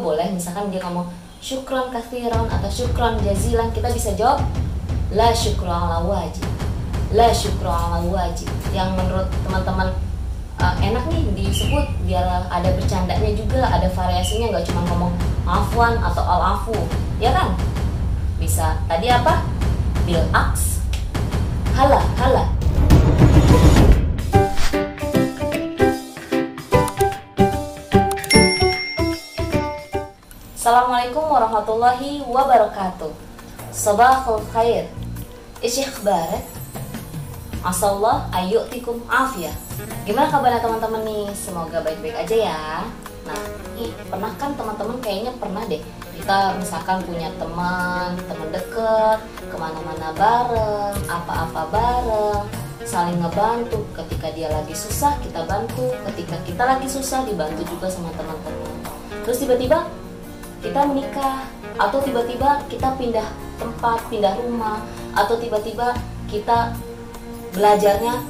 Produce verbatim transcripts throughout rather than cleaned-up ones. boleh, misalkan dia ngomong syukron katsiron atau syukron jazilan, kita bisa jawab la syukron ala wajib, la syukron ala wajib, yang menurut teman-teman uh, enak nih disebut. Dia ada bercandanya juga, ada variasinya, nggak cuma ngomong afwan atau al-afu, ya kan? Bisa tadi apa? Bil aks, hala hala. Assalamualaikum warahmatullahi wabarakatuh. Sabahul khair. Ish ikhbarat. Asallah ayyutikum afiyah. Gimana kabarnya teman-teman nih? Semoga baik-baik aja ya. Nah, ih, pernah kan teman-teman, kayaknya pernah deh, kita misalkan punya teman, teman deket, kemana-mana bareng, apa-apa bareng, saling ngebantu. Ketika dia lagi susah, kita bantu. Ketika kita lagi susah, dibantu juga sama teman-teman. Terus tiba-tiba kita menikah, atau tiba-tiba kita pindah tempat, pindah rumah, atau tiba-tiba kita belajarnya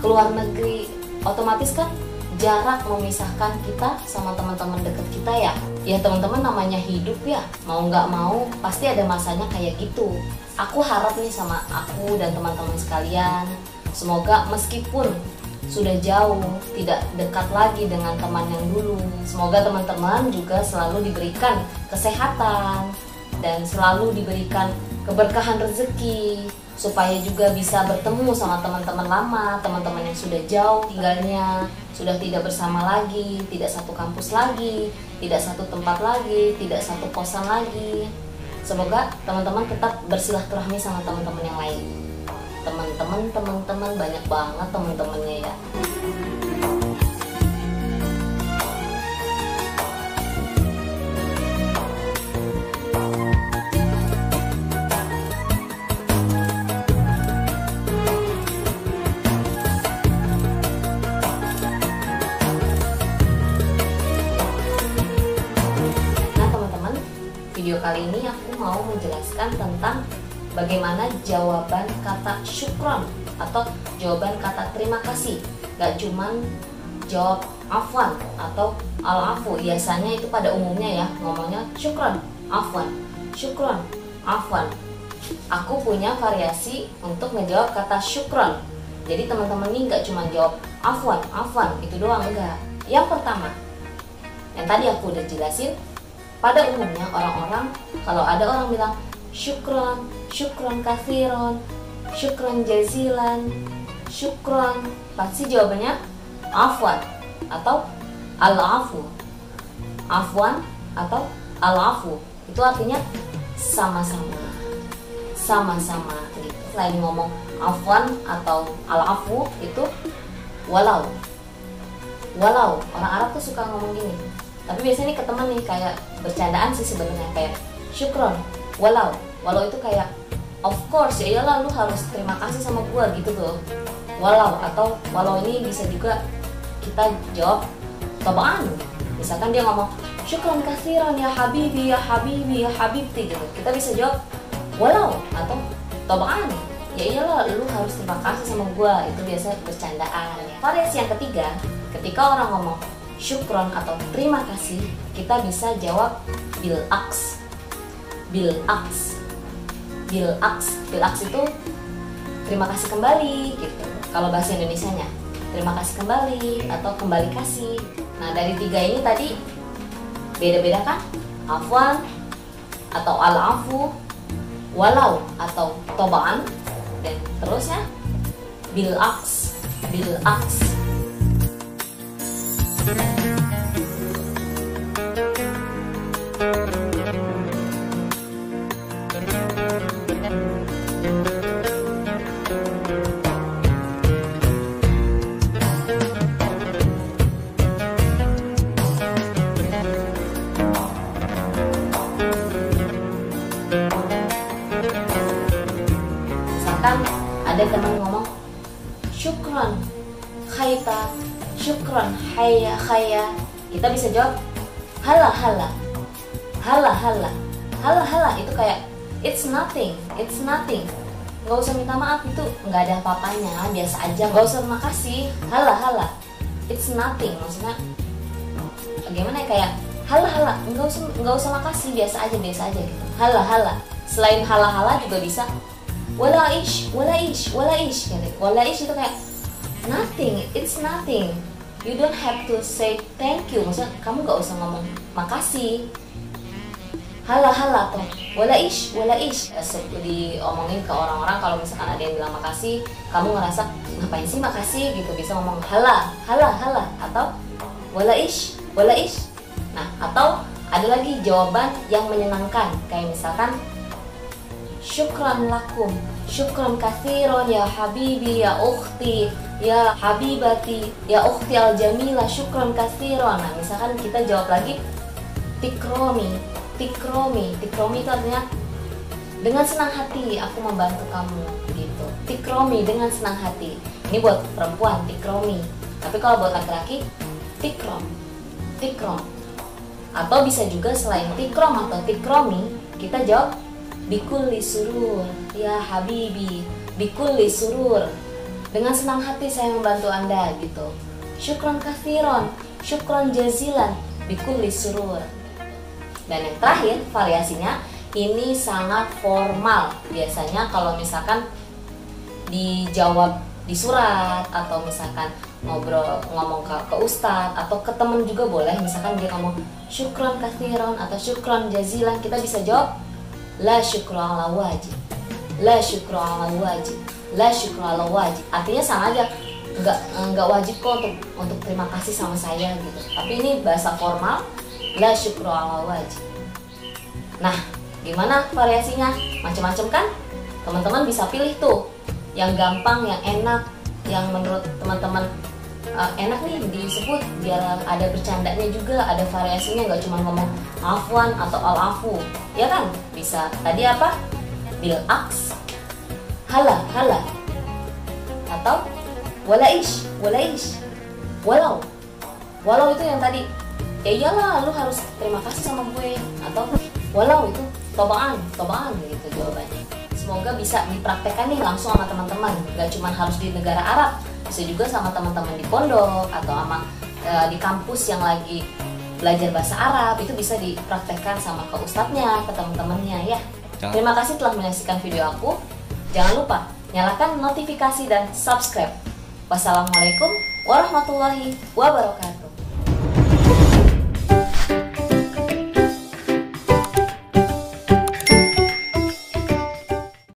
ke luar negeri, otomatis kan jarak memisahkan kita sama teman-teman dekat kita ya. Ya teman-teman, namanya hidup ya, mau nggak mau pasti ada masanya kayak gitu. Aku harap nih sama aku dan teman-teman sekalian, semoga meskipun sudah jauh, tidak dekat lagi dengan teman yang dulu, semoga teman-teman juga selalu diberikan kesehatan dan selalu diberikan keberkahan rezeki, supaya juga bisa bertemu sama teman-teman lama, teman-teman yang sudah jauh tinggalnya, sudah tidak bersama lagi, tidak satu kampus lagi, tidak satu tempat lagi, tidak satu kosan lagi. Semoga teman-teman tetap bersilaturahmi sama teman-teman yang lain. Teman-teman, teman-teman, banyak banget teman-temannya ya. Nah teman-teman, video kali ini aku mau menjelaskan tentang bagaimana jawaban kata syukron atau jawaban kata terima kasih. Gak cuman jawab afwan atau al-afu. Biasanya itu pada umumnya ya, ngomongnya syukron, afwan, syukron, afwan. Aku punya variasi untuk menjawab kata syukron. Jadi teman-teman ini gak cuma jawab afwan, afwan, itu doang, enggak. Yang pertama, yang tadi aku udah jelasin, pada umumnya orang-orang kalau ada orang bilang syukron, syukron katsiron, syukron jazilan, syukron, pasti jawabannya afwan atau al-afu. Afwan atau al-afu itu artinya sama-sama, sama-sama gitu. Selain ngomong afwan atau al-afu itu walau. Walau, orang Arab tuh suka ngomong gini, tapi biasanya nih ke teman nih kayak bercandaan sih sebenarnya, kayak syukron walau. Walau itu kayak of course, ya iyalah lu harus terima kasih sama gua gitu loh. Walau atau walau ini bisa juga kita jawab tabaan. Misalkan dia ngomong syukron katsiron ya habibi ya habibi ya habibti gitu, kita bisa jawab walau atau tabaan, ya iyalah lu harus terima kasih sama gua. Itu biasa bercandaan ya. Variasi yang ketiga, ketika orang ngomong syukron atau terima kasih, kita bisa jawab bil aks. Bil aks, bil aks, bil aks itu terima kasih kembali gitu. Kalau bahasa Indonesianya terima kasih kembali atau kembali kasih. Nah dari tiga ini tadi beda-beda kan? Afwan atau al-afu, walau atau tobaan, dan terusnya bil aks, bil aks. Ada teman ngomong syukron khaita, syukron haya haya, kita bisa jawab hala hala, hala hala, hala hala itu kayak it's nothing, it's nothing, nggak usah minta maaf, itu nggak ada apa-apanya, biasa aja, nggak usah makasih, hala hala, it's nothing, maksudnya bagaimana ya, kayak Hala hala, nggak usah nggak usah makasih, biasa aja biasa aja gitu. Hala hala. Selain hala hala juga bisa wala ish, wala ish, wala ish gitu. Wala ish itu kayak nothing, it's nothing. You don't have to say thank you. Maksudnya kamu gak usah ngomong makasih. Hala hala toh, wala ish, wala ish. Diomongin ke orang-orang kalau misalkan ada yang bilang makasih, kamu ngerasa ngapain sih makasih gitu, bisa ngomong hala, hala, hala atau wala ish, wala ish. Nah, atau ada lagi jawaban yang menyenangkan kayak misalkan syukran lakum, syukran kathiron ya habibi ya ukhti ya habibati ya ukhti al jamila syukran katsiron. Nah, misalkan kita jawab lagi tikromi, tikromi, tikromi itu artinya dengan senang hati aku membantu kamu gitu. Tikromi, dengan senang hati. Ini buat perempuan tikromi. Tapi kalau buat laki-laki tikrom, tikrom. Atau bisa juga selain tikrom atau tikromi, kita jawab bikulli surur ya habibi, bikulli surur. Dengan senang hati saya membantu Anda gitu. Syukron kathiron, syukron jazilan, bikulli surur. Dan yang terakhir variasinya ini sangat formal. Biasanya kalau misalkan dijawab di surat atau misalkan ngobrol ngomong ke, ke ustadz atau ke temen juga boleh. Misalkan dia ngomong syukron kathiron atau syukron jazilan, kita bisa jawab la syukron ala wajib, la syukron ala wajib, la syukron ala wajib. Artinya sama aja, nggak nggak wajib kok untuk untuk terima kasih sama saya gitu, tapi ini bahasa formal, la syukron ala wajib. Nah, gimana variasinya? Macam-macam kan? Teman-teman bisa pilih tuh yang gampang, yang enak, yang menurut teman-teman uh, enak nih disebut, biar ada bercandanya juga, ada variasinya, nggak cuma ngomong afwan atau al-afu, ya kan? Bisa tadi apa? Bil-aks, hala, hala, atau walaish, walaish, walau. Walau itu yang tadi, ya iyalah lu harus terima kasih sama gue, atau walau itu tobaan, tobaan gitu jawabannya. Semoga bisa dipraktekkan nih langsung sama teman-teman, gak cuma harus di negara Arab, bisa juga sama teman-teman di pondok atau sama e, di kampus yang lagi belajar bahasa Arab, itu bisa dipraktekkan sama ke ustadznya, ke teman-temannya ya. Jangan. Terima kasih telah menyaksikan video aku. Jangan lupa nyalakan notifikasi dan subscribe. Wassalamualaikum warahmatullahi wabarakatuh.